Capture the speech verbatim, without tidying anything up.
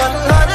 all the